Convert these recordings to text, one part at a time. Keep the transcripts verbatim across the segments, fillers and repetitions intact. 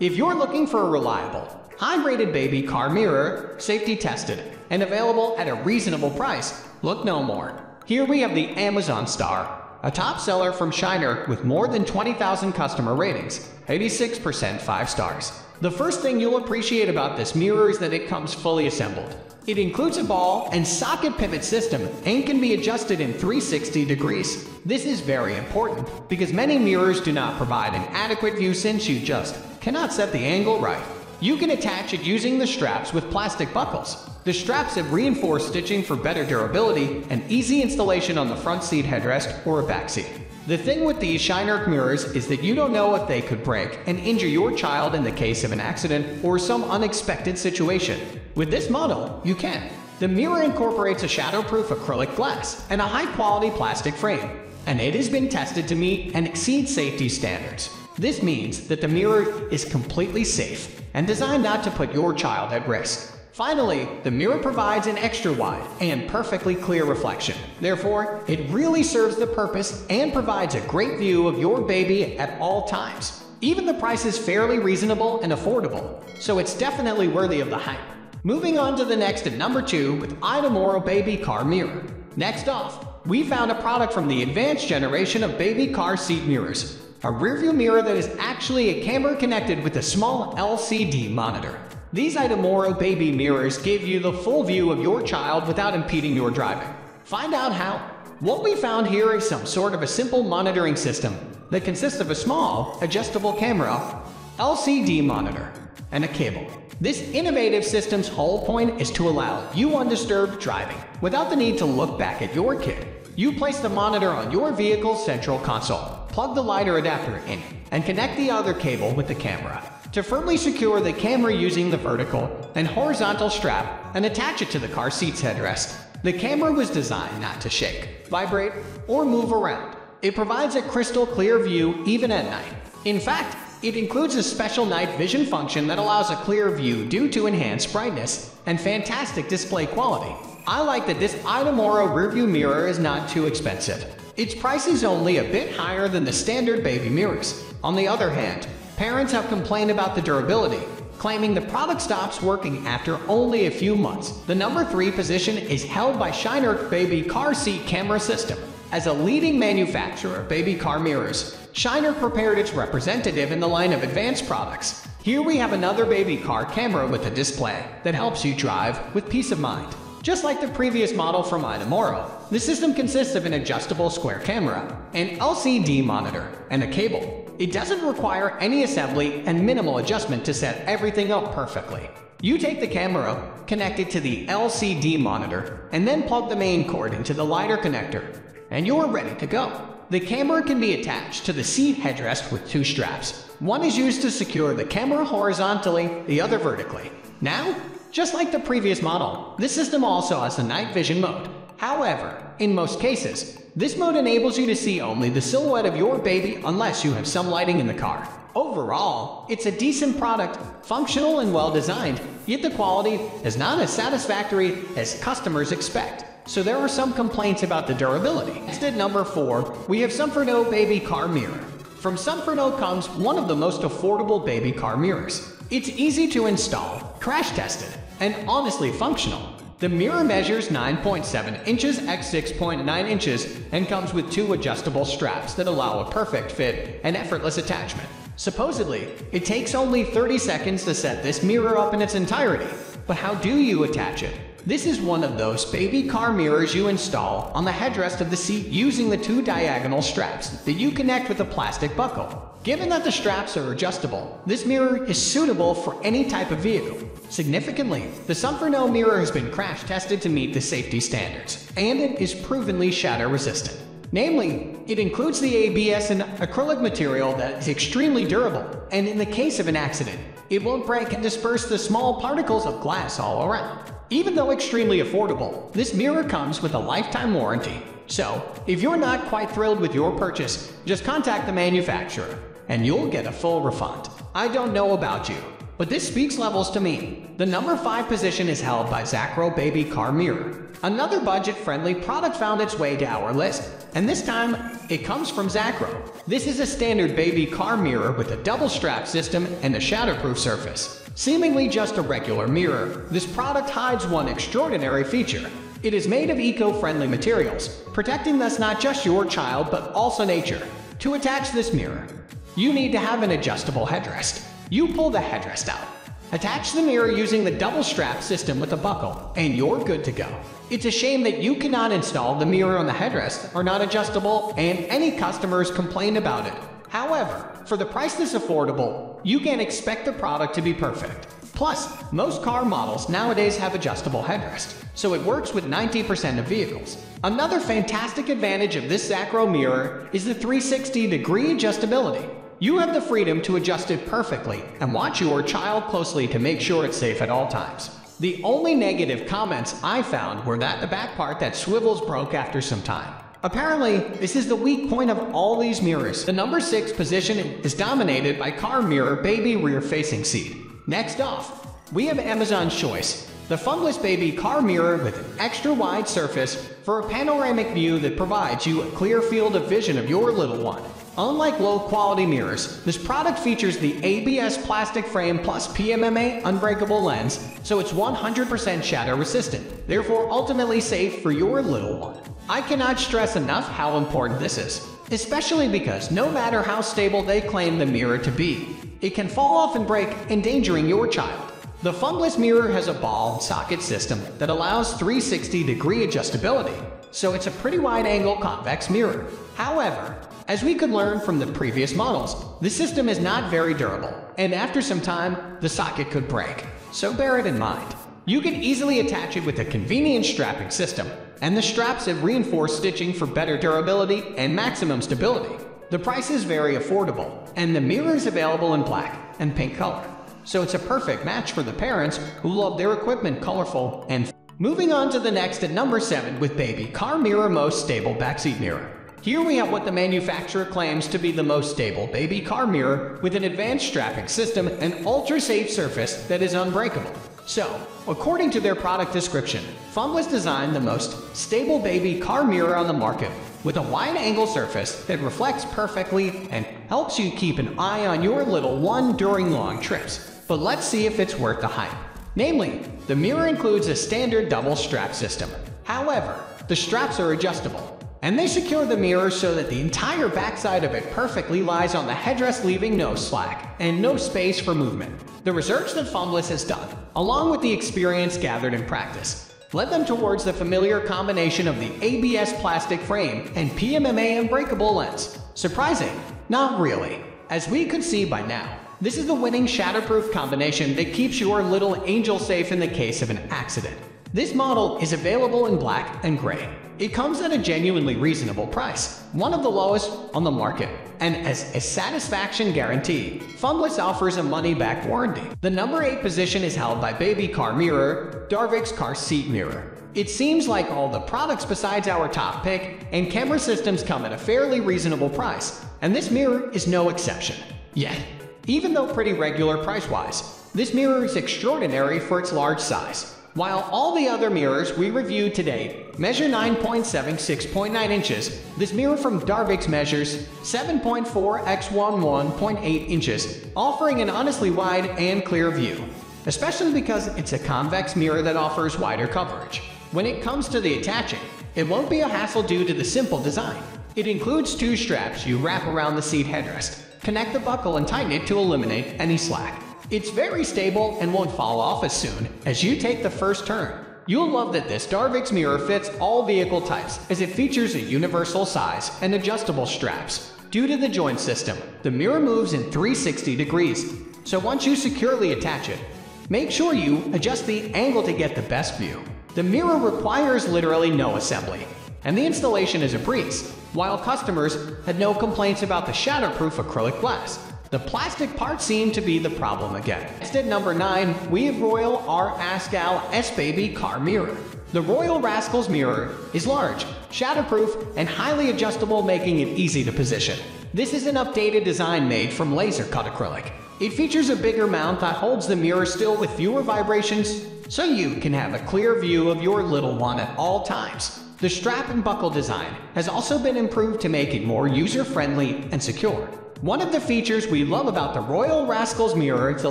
If you're looking for a reliable, high-rated baby car mirror, safety-tested, and available at a reasonable price, look no more. Here we have the Amazon Star, a top seller from Shynerk with more than twenty thousand customer ratings, eighty-six percent five stars. The first thing you'll appreciate about this mirror is that it comes fully assembled. It includes a ball and socket pivot system and can be adjusted in three hundred sixty degrees. This is very important because many mirrors do not provide an adequate view since you just cannot set the angle right. You can attach it using the straps with plastic buckles. The straps have reinforced stitching for better durability and easy installation on the front seat headrest or a back seat. The thing with these Shynerk mirrors is that you don't know if they could break and injure your child in the case of an accident or some unexpected situation. With this model, you can. The mirror incorporates a shadow-proof acrylic glass and a high-quality plastic frame, and it has been tested to meet and exceed safety standards. This means that the mirror is completely safe and designed not to put your child at risk. Finally, the mirror provides an extra wide and perfectly clear reflection. Therefore, it really serves the purpose and provides a great view of your baby at all times. Even the price is fairly reasonable and affordable, so it's definitely worthy of the hype. Moving on to the next at number two with Itomoro Baby Car Mirror. Next off, we found a product from the advanced generation of baby car seat mirrors. A rearview mirror that is actually a camera connected with a small L C D monitor. These Itomoro baby mirrors give you the full view of your child without impeding your driving. Find out how. What we found here is some sort of a simple monitoring system that consists of a small, adjustable camera, L C D monitor, and a cable. This innovative system's whole point is to allow you undisturbed driving without the need to look back at your kid. You place the monitor on your vehicle's central console. Plug the lighter adapter in and connect the other cable with the camera. To firmly secure the camera using the vertical and horizontal strap and attach it to the car seat's headrest. The camera was designed not to shake, vibrate, or move around. It provides a crystal clear view even at night. In fact, it includes a special night vision function that allows a clear view due to enhanced brightness and fantastic display quality. I like that this Itomoro rearview mirror is not too expensive. Its price is only a bit higher than the standard baby mirrors. On the other hand, parents have complained about the durability, claiming the product stops working after only a few months. The number three position is held by Shynerk Baby Car Seat Camera System. As a leading manufacturer of baby car mirrors, Shynerk prepared its representative in the line of advanced products. Here we have another baby car camera with a display that helps you drive with peace of mind. Just like the previous model from Itomoro, the system consists of an adjustable square camera, an L C D monitor, and a cable. It doesn't require any assembly and minimal adjustment to set everything up perfectly. You take the camera, connect it to the L C D monitor, and then plug the main cord into the lighter connector, and you're ready to go. The camera can be attached to the seat headrest with two straps. One is used to secure the camera horizontally, the other vertically. Now, just like the previous model, this system also has a night vision mode. However, in most cases, this mode enables you to see only the silhouette of your baby unless you have some lighting in the car. Overall, it's a decent product, functional and well-designed, yet the quality is not as satisfactory as customers expect. So there are some complaints about the durability. Next at number four, we have Sunferno Baby Car Mirror. From Sunferno comes one of the most affordable baby car mirrors. It's easy to install, crash-tested, and honestly functional. The mirror measures nine point seven inches x six point nine inches and comes with two adjustable straps that allow a perfect fit and effortless attachment. Supposedly, it takes only thirty seconds to set this mirror up in its entirety. But how do you attach it? This is one of those baby car mirrors you install on the headrest of the seat using the two diagonal straps that you connect with a plastic buckle. Given that the straps are adjustable, this mirror is suitable for any type of vehicle. Significantly, the Sunferno mirror has been crash tested to meet the safety standards, and it is provenly shatter resistant. Namely, it includes the A B S and acrylic material that is extremely durable, and in the case of an accident, it won't break and disperse the small particles of glass all around. Even though extremely affordable, this mirror comes with a lifetime warranty. So, if you're not quite thrilled with your purchase, just contact the manufacturer, and you'll get a full refund. I don't know about you, but this speaks levels to me. The number five position is held by Zacro Baby Car Mirror. Another budget-friendly product found its way to our list, and this time, it comes from Zacro. This is a standard baby car mirror with a double-strap system and a shatterproof surface. Seemingly just a regular mirror, this product hides one extraordinary feature. It is made of eco-friendly materials, protecting thus not just your child but also nature. To attach this mirror, you need to have an adjustable headrest. You pull the headrest out. Attach the mirror using the double strap system with a buckle, and you're good to go. It's a shame that you cannot install the mirror on the headrest are not adjustable, and any customers complain about it. However, for the price this affordable, you can expect the product to be perfect. Plus, most car models nowadays have adjustable headrest, so it works with ninety percent of vehicles. Another fantastic advantage of this Zacro mirror is the three sixty degree adjustability. You have the freedom to adjust it perfectly and watch your child closely to make sure it's safe at all times. The only negative comments I found were that the back part that swivels broke after some time. Apparently, this is the weak point of all these mirrors. The number six position is dominated by car mirror baby rear facing seat. Next off, we have Amazon's choice, the Fumbless Baby Car Mirror with an extra wide surface for a panoramic view that provides you a clear field of vision of your little one. Unlike low-quality mirrors, this product features the A B S plastic frame plus P M M A unbreakable lens, so it's one hundred percent shatter-resistant, therefore ultimately safe for your little one. I cannot stress enough how important this is, especially because no matter how stable they claim the mirror to be, it can fall off and break, endangering your child. The Fumbless mirror has a ball and socket system that allows three sixty degree adjustability, so it's a pretty wide-angle convex mirror. However, as we could learn from the previous models, this system is not very durable, and after some time, the socket could break, so bear it in mind. You can easily attach it with a convenient strapping system, and the straps have reinforced stitching for better durability and maximum stability. The price is very affordable, and the mirror is available in black and pink color, so it's a perfect match for the parents who love their equipment colorful and f Moving on to the next at number seven with Baby Car Mirror Most Stable Backseat Mirror. Here we have what the manufacturer claims to be the most stable baby car mirror with an advanced strapping system and ultra-safe surface that is unbreakable. So, according to their product description, Fumbless designed the most stable baby car mirror on the market with a wide-angle surface that reflects perfectly and helps you keep an eye on your little one during long trips. But let's see if it's worth the hype. Namely, the mirror includes a standard double strap system. However, the straps are adjustable, and they secure the mirror so that the entire backside of it perfectly lies on the headrest, leaving no slack and no space for movement. The research that Fumbless has done, along with the experience gathered in practice, led them towards the familiar combination of the A B S plastic frame and P M M A unbreakable lens. Surprising? Not really. As we could see by now, this is the winning shatterproof combination that keeps your little angel safe in the case of an accident. This model is available in black and gray. It comes at a genuinely reasonable price, one of the lowest on the market, and as a satisfaction guarantee, Fumbless offers a money-back warranty. The number eight position is held by Baby Car Mirror, DARVIQS Car Seat Mirror. It seems like all the products besides our top pick and camera systems come at a fairly reasonable price, and this mirror is no exception. Yet, even though pretty regular price-wise, this mirror is extraordinary for its large size. While all the other mirrors we reviewed today measure nine point seven six point nine inches, this mirror from DARVIQS measures seven point four by eleven point eight inches, offering an honestly wide and clear view, especially because it's a convex mirror that offers wider coverage. When it comes to the attaching, it won't be a hassle due to the simple design. It includes two straps you wrap around the seat headrest, connect the buckle and tighten it to eliminate any slack. It's very stable and won't fall off as soon as you take the first turn. You'll love that this DARVIQS mirror fits all vehicle types as it features a universal size and adjustable straps. Due to the joint system, the mirror moves in three sixty degrees, so once you securely attach it, make sure you adjust the angle to get the best view. The mirror requires literally no assembly, and the installation is a breeze, while customers had no complaints about the shatterproof acrylic glass. The plastic part seemed to be the problem again. Next at number nine, we have Royal Rascals S-Baby Car Mirror. The Royal Rascals mirror is large, shatterproof, and highly adjustable, making it easy to position. This is an updated design made from laser-cut acrylic. It features a bigger mount that holds the mirror still with fewer vibrations, so you can have a clear view of your little one at all times. The strap and buckle design has also been improved to make it more user-friendly and secure. One of the features we love about the Royal Rascals mirror is the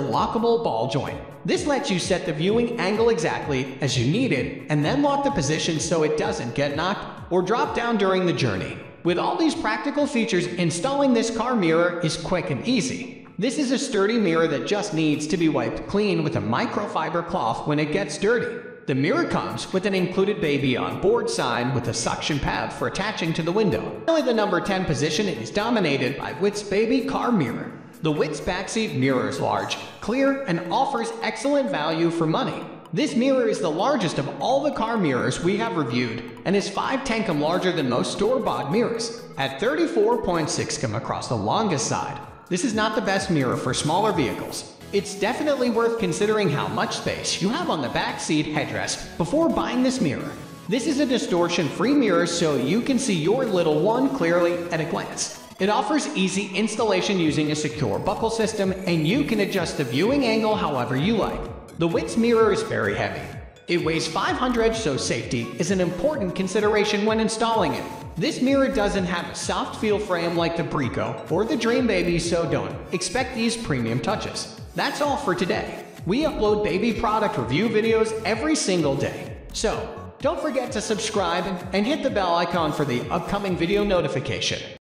lockable ball joint. This lets you set the viewing angle exactly as you need it and then lock the position so it doesn't get knocked or drop down during the journey. With all these practical features, installing this car mirror is quick and easy. This is a sturdy mirror that just needs to be wiped clean with a microfiber cloth when it gets dirty. The mirror comes with an included baby on board sign with a suction pad for attaching to the window. Finally, the number ten position is dominated by Witss Baby Car Mirror. The Witss backseat mirror is large, clear, and offers excellent value for money. This mirror is the largest of all the car mirrors we have reviewed and is five tenths larger than most store-bought mirrors. At thirty-four point six centimeters across the longest side, this is not the best mirror for smaller vehicles. It's definitely worth considering how much space you have on the backseat headrest before buying this mirror. This is a distortion-free mirror so you can see your little one clearly at a glance. It offers easy installation using a secure buckle system, and you can adjust the viewing angle however you like. The Witss mirror is very heavy. It weighs five hundred, so safety is an important consideration when installing it. This mirror doesn't have a soft feel frame like the Brico or the Dream Baby, so don't expect these premium touches. That's all for today. We upload baby product review videos every single day, so don't forget to subscribe and hit the bell icon for the upcoming video notification.